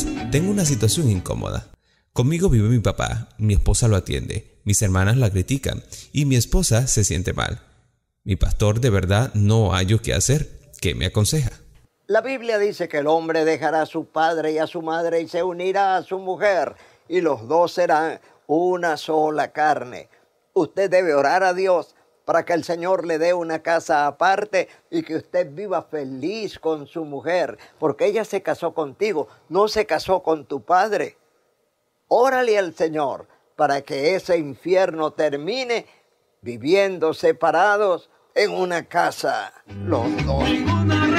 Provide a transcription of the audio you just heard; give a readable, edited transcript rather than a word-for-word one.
Puertas, tengo una situación incómoda. Conmigo vive mi papá, mi esposa lo atiende, mis hermanas la critican y mi esposa se siente mal. Mi pastor, de verdad no hallo qué hacer. ¿Qué me aconseja? La Biblia dice que el hombre dejará a su padre y a su madre y se unirá a su mujer y los dos serán una sola carne. Usted debe orar a Dios para que el Señor le dé una casa aparte y que usted viva feliz con su mujer, porque ella se casó contigo, no se casó con tu padre. Órale al Señor para que ese infierno termine viviendo separados en una casa los dos.